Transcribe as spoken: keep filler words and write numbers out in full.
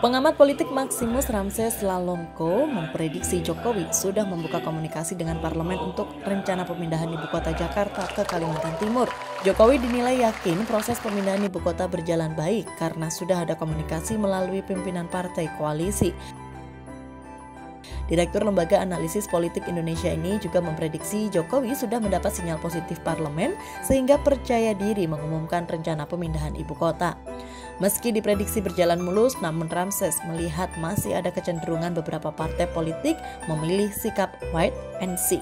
Pengamat politik Maksimus Ramses Lalongkoe memprediksi Jokowi sudah membuka komunikasi dengan parlemen untuk rencana pemindahan ibu kota Jakarta ke Kalimantan Timur. Jokowi dinilai yakin proses pemindahan ibu kota berjalan baik karena sudah ada komunikasi melalui pimpinan partai koalisi. Direktur Lembaga Analisis Politik Indonesia ini juga memprediksi Jokowi sudah mendapat sinyal positif parlemen sehingga percaya diri mengumumkan rencana pemindahan ibu kota. Meski diprediksi berjalan mulus, namun Ramses melihat masih ada kecenderungan beberapa partai politik memilih sikap wait and see.